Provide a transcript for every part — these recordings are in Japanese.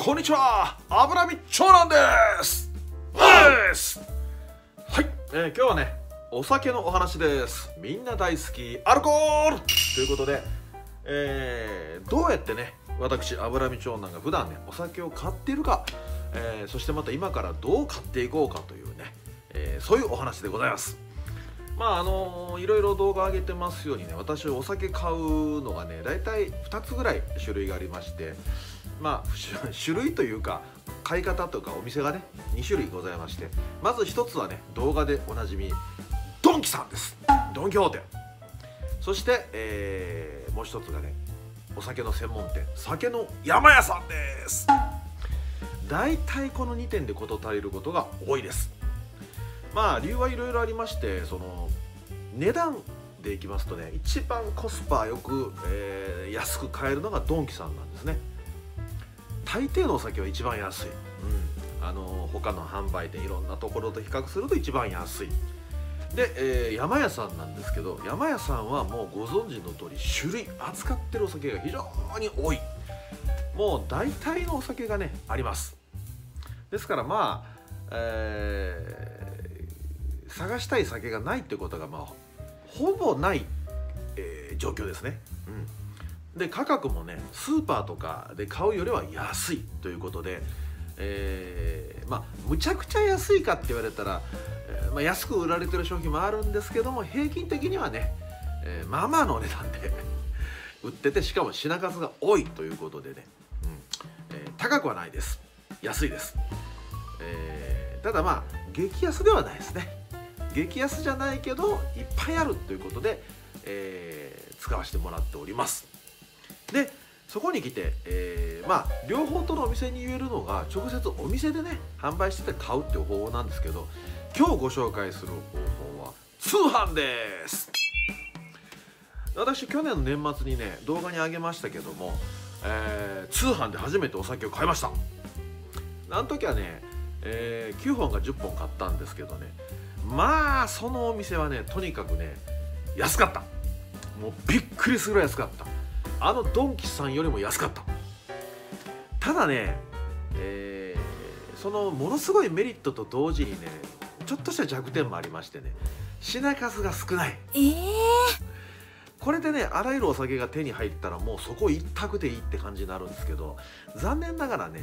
こんにちは、脂身長男です。はい、今日はね、お酒のお話です。みんな大好きアルコールということで、どうやってね、私脂身長男が普段ね、お酒を買っているか、そしてまた今からどう買っていこうかというね、そういうお話でございます。まあいろいろ動画上げてますようにね、私お酒買うのがね、大体2つぐらい種類がありまして、まあ種類というか買い方とかお店がね2種類ございまして、まず1つはね、動画でおなじみドンキさんです。ドン・キホーテ。そして、もう1つがね、お酒の専門店、酒の山屋さんです。大体この2点で事足りることが多いです。まあ理由はいろいろありまして、その値段でいきますとね、一番コスパよく、安く買えるのがドンキさんなんですね。大抵のお酒は一番安い、他の販売店いろんなところと比較すると一番安いで、山屋さんなんですけど、山屋さんはもうご存知の通り、種類扱ってるお酒が非常に多い。もう大体のお酒がねあります。ですからまあ探したい酒がないってことが、まあほぼない、状況ですね。で価格もね、スーパーとかで買うよりは安いということで、まあむちゃくちゃ安いかって言われたら、まあ、安く売られてる商品もあるんですけども、平均的にはね、まあまあのお値段で売ってて、しかも品数が多いということでね、高くはないです。安いです。ただまあ激安ではないですね。激安じゃないけどいっぱいあるということで、使わせてもらっております。でそこに来て、まあ両方とのお店に言えるのが、直接お店でね販売してて買うっていう方法なんですけど、今日ご紹介する方法は通販です。私去年の年末にね動画に上げましたけども、通販で初めてお酒を買いました。あの時はね、9本か10本買ったんですけどね、まあそのお店はねとにかくね安かった。もうびっくりするぐらい安かった。あのドンキさんよりも安かった。ただね、そのものすごいメリットと同時にね、ちょっとした弱点もありましてね、品数が少ない。これでね、あらゆるお酒が手に入ったらもうそこ一択でいいって感じになるんですけど、残念ながらね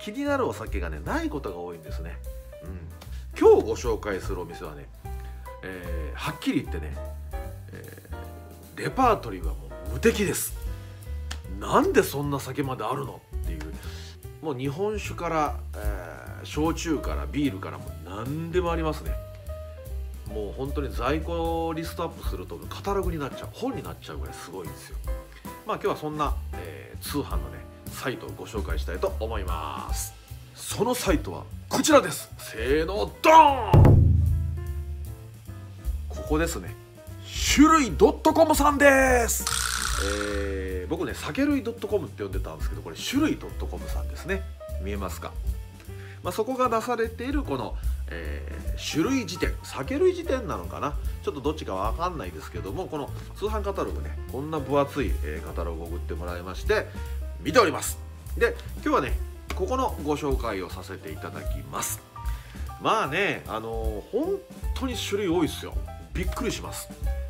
気になるお酒がねないことが多いんですね。今日ご紹介するお店はね、はっきり言ってね、レパートリーはもう無敵です。なんでそんな酒まであるのっていう、もう日本酒から、焼酎からビールからも何でもありますね。もう本当に在庫をリストアップするとカタログになっちゃう、本になっちゃうぐらいすごいんですよ。まあ今日はそんな、通販のねサイトをご紹介したいと思います。そのサイトはこちらです。せーのドーン。ここですね、種類 .com さんです。僕ね酒類 .com って呼んでたんですけど、これ種類 .com さんですね。見えますか。まあ、そこが出されているこの、種類辞典、酒類辞典なのかな、ちょっとどっちかわかんないですけども、この通販カタログね、こんな分厚いカタログを送ってもらいまして見ております。で今日はねここのご紹介をさせていただきます。まあね本当に種類多いですよ。びっくりします。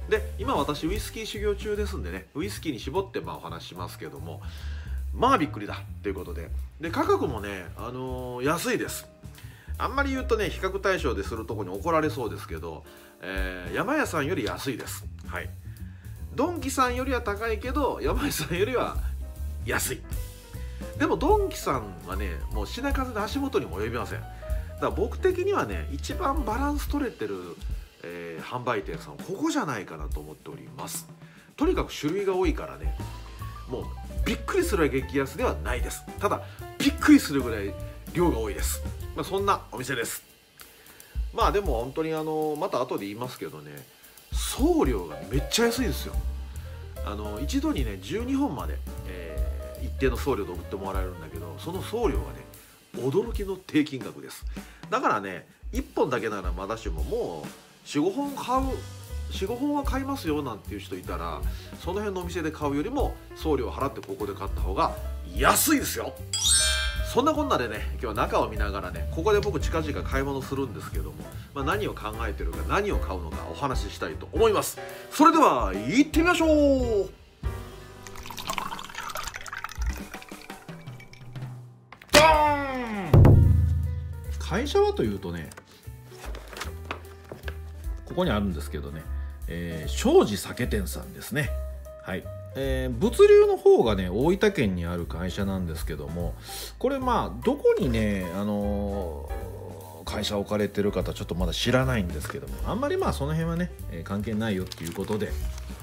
で今私ウイスキー修行中ですんでね、ウイスキーに絞ってまあお話ししますけども、まあびっくりだということで、で価格もね安いです。あんまり言うとね比較対象でするとこに怒られそうですけど、山屋さんより安いです。はい、ドンキさんよりは高いけど山屋さんよりは安い。でもドンキさんはねもう品数で足元にも及びません。だから僕的にはね一番バランス取れてる、販売店さんはここじゃないかなと思っております。とにかく種類が多いからね、もうびっくりするぐらい激安ではないです。ただびっくりするぐらい量が多いです。まあ、そんなお店です。まあでも本当にまた後で言いますけどね、送料がめっちゃ安いんですよ。一度にね12本まで、一定の送料で送ってもらえるんだけど、その送料がね驚きの低金額です。だからね1本だけならまだしも、もう45本買う、45本は買いますよなんていう人いたら、その辺のお店で買うよりも送料を払ってここで買った方が安いですよ。そんなこんなでね、今日は中を見ながらね、ここで僕近々買い物するんですけども、何を考えてるか何を買うのかお話ししたいと思います。それでは行ってみましょう。ドーン。会社はというとね、ここにあるんですけどね、庄司酒店さんですね。はい、物流の方がね大分県にある会社なんですけども、これどこにね会社置かれてる方ちょっとまだ知らないんですけども、あんまりその辺はね、関係ないよっていうことで、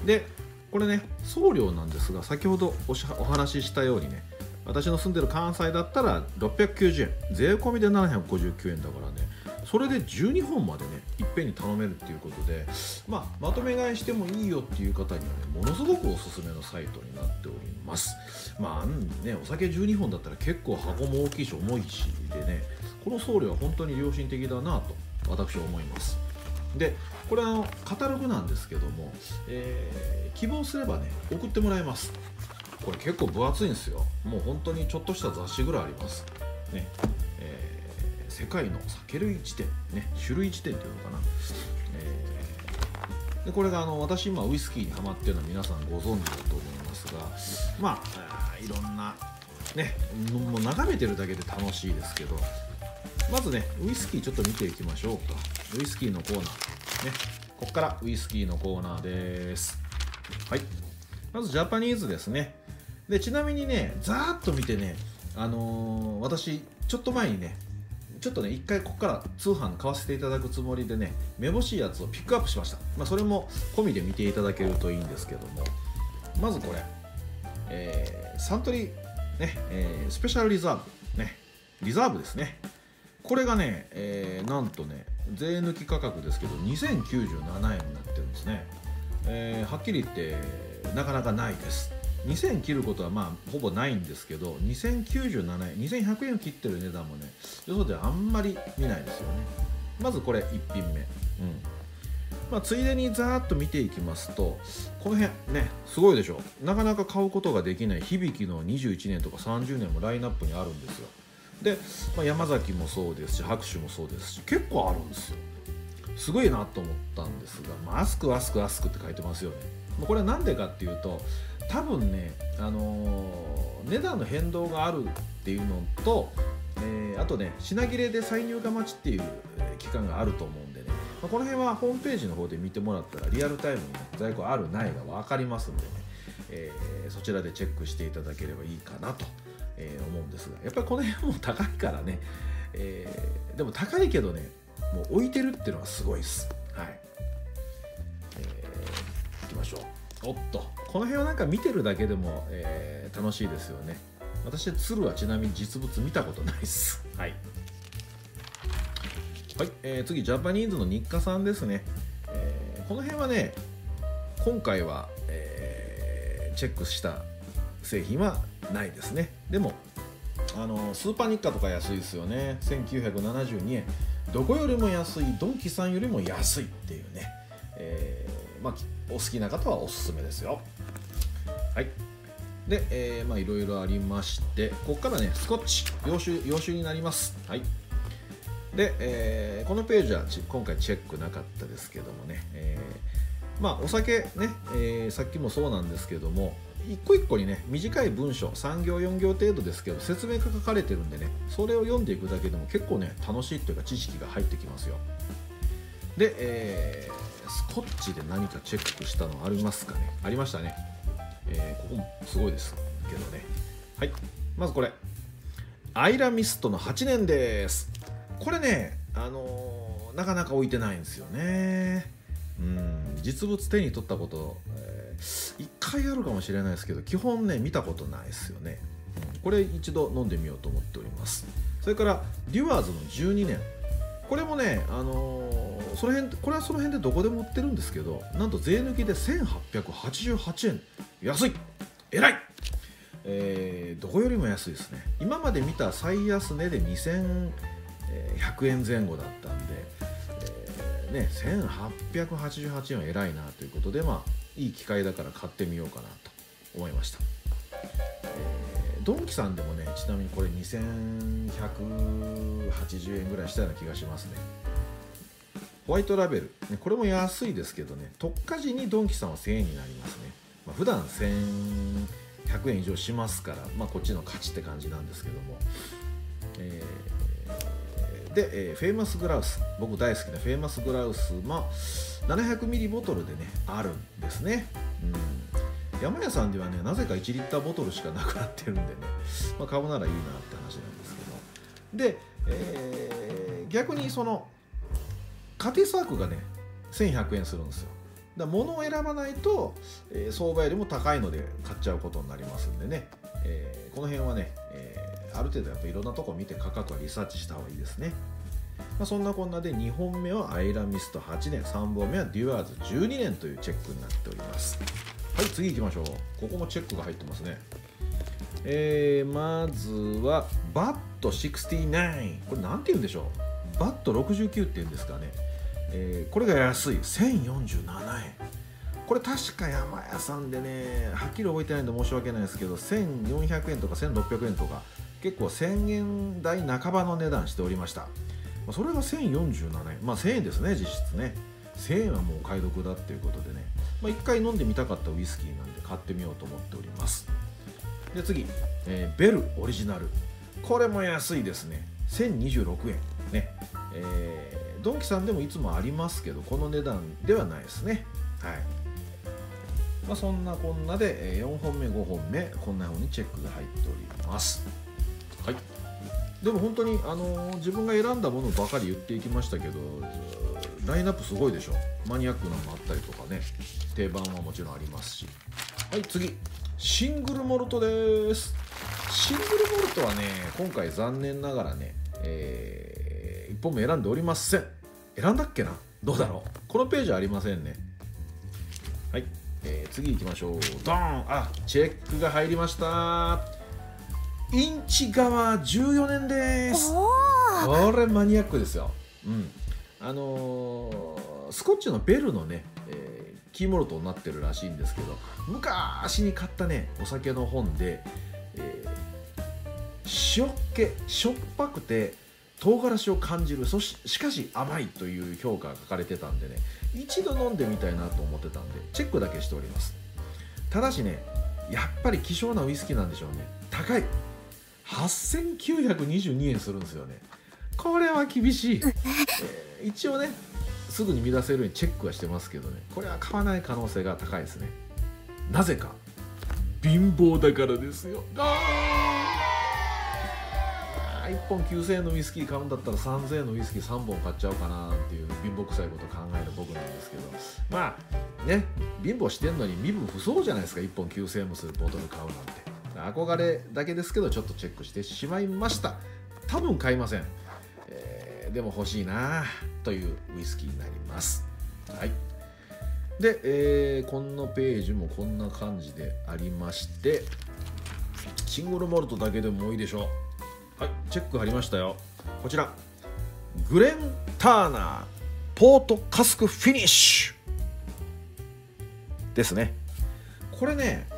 でこれね送料なんですが、先ほどお話ししたようにね、私の住んでる関西だったら690円、税込みで759円だからね、それで12本までねいっぺんに頼めるっていうことで、まとめ買いしてもいいよっていう方にはねものすごくおすすめのサイトになっております。お酒12本だったら結構箱も大きいし重いしでね、この送料は本当に良心的だなと私は思います。でこれカタログなんですけども、希望すればね送ってもらえます。これ結構分厚いんですよ。もう本当にちょっとした雑誌ぐらいありますね。世界の酒類辞典、ね、種類辞典というのかな、でこれが私今ウイスキーにハマってるのは皆さんご存知だと思いますが、いろんなねもう眺めてるだけで楽しいですけど、まずねウイスキーちょっと見ていきましょうか。ウイスキーのコーナーね、ここからウイスキーのコーナーです。はい、まずジャパニーズですね。でちなみにねざーっと見てね、私ちょっと前にね一回ここから通販買わせていただくつもりでね、めぼしいやつをピックアップしました。それも込みで見ていただけるといいんですけども、まずこれ、サントリー、スペシャルリザーブ、リザーブですね。これがね、なんとね、税抜き価格ですけど、2097円になってるんですね。はっきり言って、なかなかないです。2000切ることはほぼないんですけど、2097円、2100円を切ってる値段もねよそであんまり見ないですよね。まずこれ1品目、ついでにざーっと見ていきますと、この辺ねすごいでしょ。なかなか買うことができない響の21年とか30年もラインナップにあるんですよ。で、山崎もそうですし白手もそうですし、結構あるんですよ。すごいなと思ったんですが、アスクって書いてますよね。これはなんでかっていうと、多分ね、値段の変動があるっていうのと、あとね品切れで再入荷待ちっていう期間があると思うんでね、この辺はホームページの方で見てもらったらリアルタイムに、在庫あるないが分かりますんでね、そちらでチェックしていただければいいかなと、思うんですが、やっぱりこの辺も高いからね、でも高いけどねもう置いてるっていうのはすごいです。はい、いきましょう。おっと、この辺はなんか見てるだけでも、楽しいですよね。私鶴はちなみに実物見たことないです。はい、次ジャパニーズの日課さんですね。この辺はね今回は、チェックした製品はないですね。でもスーパー日課とか安いですよね。1972円、どこよりも安い、ドンキさんよりも安いっていうね、お好きな方はおすすめですよ。はい。で、いろいろありまして、ここからね、スコッチ、洋酒になります。はい。で、このページは今回チェックなかったですけどもね、お酒ね、さっきもそうなんですけども、一個一個にね、短い文章、3行、4行程度ですけど、説明が書かれてるんでね、それを読んでいくだけでも結構ね、楽しいというか、知識が入ってきますよ。で、スコッチで何かチェックしたのありますかね。ありましたね。ここもすごいですけどね。はい。まずこれ。アイラミストの8年です。これね、なかなか置いてないんですよね。実物手に取ったこと、1回あるかもしれないですけど、基本ね、見たことないですよね。これ一度飲んでみようと思っております。それから、デュアーズの12年。これもね、これはその辺でどこでも売ってるんですけど、なんと税抜きで1888円。安い、偉い、どこよりも安いですね。今まで見た最安値で2100円前後だったんで、1888円は偉いなということで、いい機会だから買ってみようかなと思いました。ドンキさんでもね、ちなみにこれ2180円ぐらいしたような気がしますね。ホワイトラベル、これも安いですけどね、特価時にドンキさんは1000円になりますね。まあ、普段1100円以上しますから、まあ、こっちの価値って感じなんですけども。で、フェイマスグラウス、僕大好きなフェイマスグラウス、まあ、700ミリボトルでね、あるんですね。山屋さんではね、なぜか1リッターボトルしかなくなってるんでね、まあ、買うならいいなって話なんですけど。で、逆にその家庭サークがね、1100円するんですよ。だから物を選ばないと、相場よりも高いので買っちゃうことになりますんでね、この辺はね、ある程度やっぱいろんなとこ見て価格はリサーチした方がいいですね。まあ、そんなこんなで2本目はアイラミスト8年、3本目はデュアーズ12年というチェックになっております。はい、次行きましょう。ここもチェックが入ってますね。まずはバット69。これなんて言うんでしょう。バット69っていうんですかね。これが安い1047円。これ確か山屋さんでね、はっきり覚えてないんで申し訳ないですけど、1400円とか1600円とか、結構1000円台半ばの値段しておりました。それが1047円、まあ1000円ですね、実質ね。1000円はもうお買い得だっていうことでね、まあ、1回飲んでみたかったウイスキーなんで買ってみようと思っております。で次、ベルオリジナル、これも安いですね、1026円ね。ドンキさんでもいつもありますけど、この値段ではないですね。はい、まあ、そんなこんなで4本目5本目こんなふうにチェックが入っております。はい、でも本当に、自分が選んだものばかり言っていきましたけど、ラインナップすごいでしょ。マニアックなのもあったりとかね、定番はもちろんありますし。はい、次シングルモルトです。シングルモルトはね、今回残念ながらね、1本目選んでおりません。選んだっけな、どうだろう、このページはありませんね。はい、次行きましょう。ドーン、あ、チェックが入りました。インチ川14年です。これマニアックですよ。うん、スコッチのベルのね、キーモルトになってるらしいんですけど、昔に買ったね、お酒の本で、塩っ気、しょっぱくて唐辛子を感じる、しかし甘いという評価が書かれてたんでね、一度飲んでみたいなと思ってたんでチェックだけしております。ただしね、やっぱり希少なウイスキーなんでしょうね。高い、8922円するんですよね。これは厳しい。一応ね、すぐに見出せるようにチェックはしてますけどね、これは買わない可能性が高いですね。なぜか貧乏だからですよ。1本9000円のウイスキー買うんだったら3000円のウイスキー3本買っちゃおうかなっていう貧乏くさいことを考える僕なんですけど、まあね、貧乏してんのに身分不相じゃないですか。1本9000円もするボトル買うなんて憧れだけですけど、ちょっとチェックしてしまいました。多分買いません。でも欲しいなというウイスキーになります。はい、で、このページもこんな感じでありまして、シングルモルトだけでも多いでしょう。はい、チェック貼りましたよ。こちらグレン・ターナーポートカスクフィニッシュですね。これね、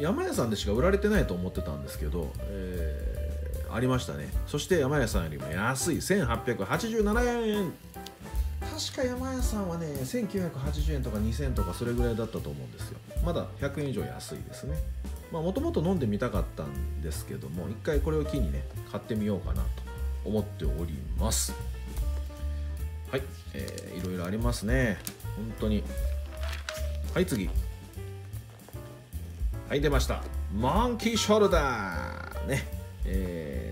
山屋さんでしか売られてないと思ってたんですけど、ありましたね。そして山屋さんよりも安い1887円。確か山屋さんはね、1980円とか2000とかそれぐらいだったと思うんですよ。まだ100円以上安いですね。もともと飲んでみたかったんですけども、一回これを機にね、買ってみようかなと思っております。はい、いろいろありますね、本当に。はい、次。はい、出ました、モンキーショルダーね。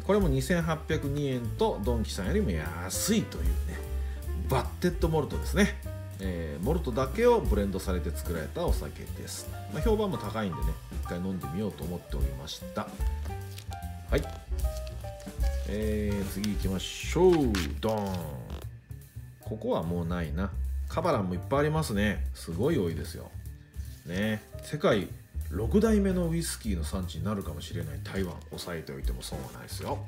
これも2802円とドンキさんよりも安いというね、バッテッドモルトですね。モルトだけをブレンドされて作られたお酒です。まあ、評判も高いんでね、一回飲んでみようと思っておりました。はい、次行きましょう。ドーン、ここはもうないな。カバランもいっぱいありますね。すごい多いですよね。世界6代目のウイスキーの産地になるかもしれない台湾、押さえておいても損はないですよ。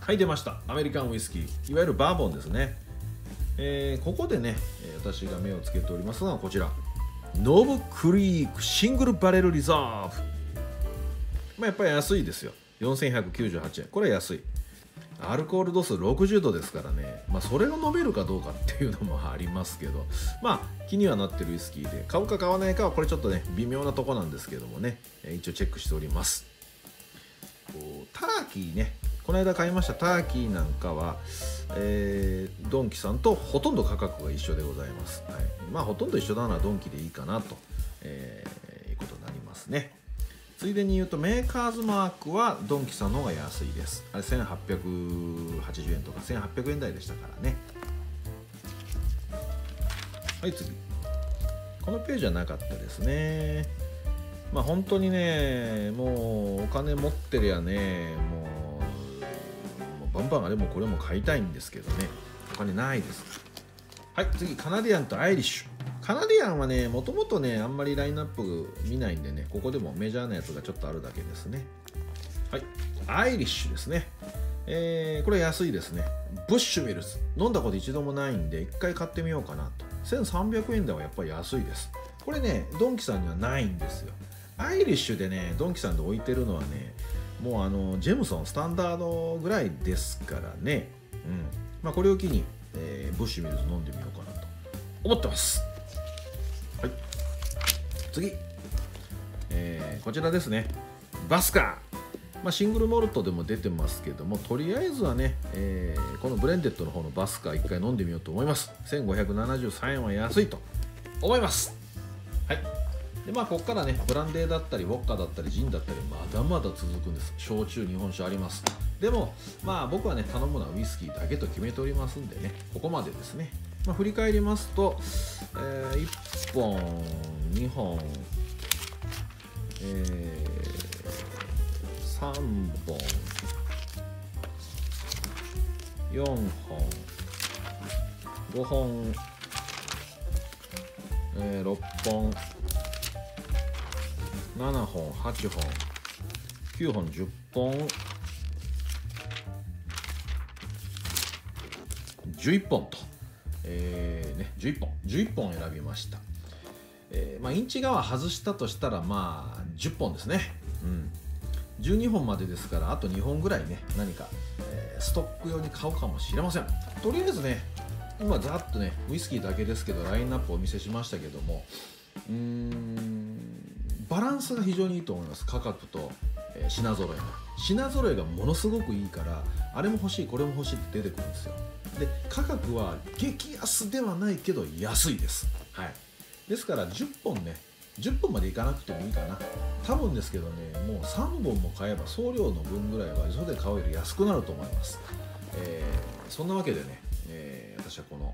はい、出ました、アメリカンウイスキー、いわゆるバーボンですね。ここでね、私が目をつけておりますのはこちら、ノブクリークシングルバレルリザーブ。まあ、やっぱり安いですよ。4198円。これは安い。アルコール度数60度ですからね、まあ、それを飲めるかどうかっていうのもありますけど、まあ気にはなってるウイスキーで、買うか買わないかはこれちょっとね微妙なとこなんですけどもね、一応チェックしております。ターキーね、この間買いましたターキーなんかは、ドンキさんとほとんど価格が一緒でございます。はい、まあほとんど一緒ならドンキでいいかなと、いうことになりますね。ついでに言うとメーカーズマークはドンキさんの方が安いです。あれ1880円とか1800円台でしたからね。はい、次。このページはなかったですね。まあ本当にね、もうお金持ってりゃね、もうバンバンあれもこれも買いたいんですけどね、お金ないです。はい、次、カナディアンとアイリッシュ。カナディアンはね、もともとね、あんまりラインナップ見ないんでね、ここでもメジャーなやつがちょっとあるだけですね。はい、アイリッシュですね。これ安いですね。ブッシュミルズ。飲んだこと一度もないんで、一回買ってみようかなと。1300円台はやっぱり安いです。これね、ドンキさんにはないんですよ。アイリッシュでね、ドンキさんで置いてるのはね、もうジェムソンスタンダードぐらいですからね。うん。まあ、これを機に、ブッシュミルズ飲んでみようかなと思ってます。はい、次、こちらですね、バスカー、まあ、シングルモルトでも出てますけども、とりあえずはね、このブレンデッドの方のバスカー1回飲んでみようと思います。1573円は安いと思います。はい、でまあここからね、ブランデーだったりウォッカだったりジンだったりまだまだ続くんです。焼酎日本酒あります。でもまあ僕はね、頼むのはウイスキーだけと決めておりますんでね、ここまでですね。まあ、振り返りますと、1本、2本、3本、4本、5本、6本、7本、8本、9本、10本、11本と。11本選びました。まあ、インチ側外したとしたらまあ10本ですね。うん、12本までですから、あと2本ぐらいね、何か、ストック用に買うかもしれません。とりあえずね、今ざっとねウイスキーだけですけどラインナップをお見せしましたけども、バランスが非常にいいと思います。価格と、品揃えがものすごくいいから、あれも欲しいこれも欲しいって出てくるんですよ。で価格は激安ではないけど安いです。はい、ですから10本ね、10本までいかなくてもいいかな、多分ですけどね、もう3本も買えば送料の分ぐらいはよそで買うより安くなると思います。そんなわけでね、私はこの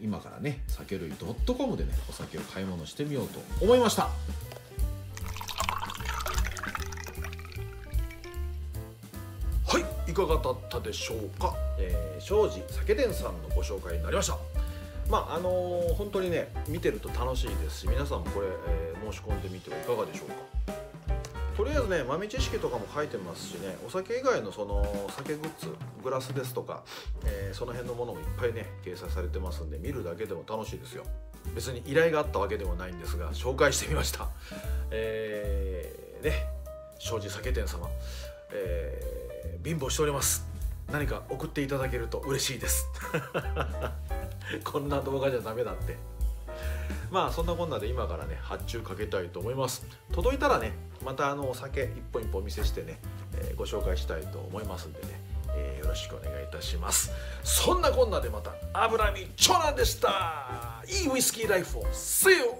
今からね酒類 .com でねお酒を買い物してみようと思いました。いかがだったでしょうか。庄司酒店さんのご紹介になりました。まあ本当にね見てると楽しいですし、皆さんもこれ、申し込んでみてはいかがでしょうか。とりあえずね、豆知識とかも書いてますしね、お酒以外のその酒グッズ、グラスですとか、その辺のものもいっぱいね掲載されてますんで、見るだけでも楽しいですよ。別に依頼があったわけでもないんですが紹介してみました。ね、庄司酒店様、貧乏しております。何か送っていただけると嬉しいです。こんな動画じゃダメだって。まあそんなこんなで今からね発注かけたいと思います。届いたらね、またお酒一本一本お見せしてね、ご紹介したいと思いますんでね、よろしくお願いいたします。そんなこんなでまた脂身長男でした。いいウイスキーライフをせよ。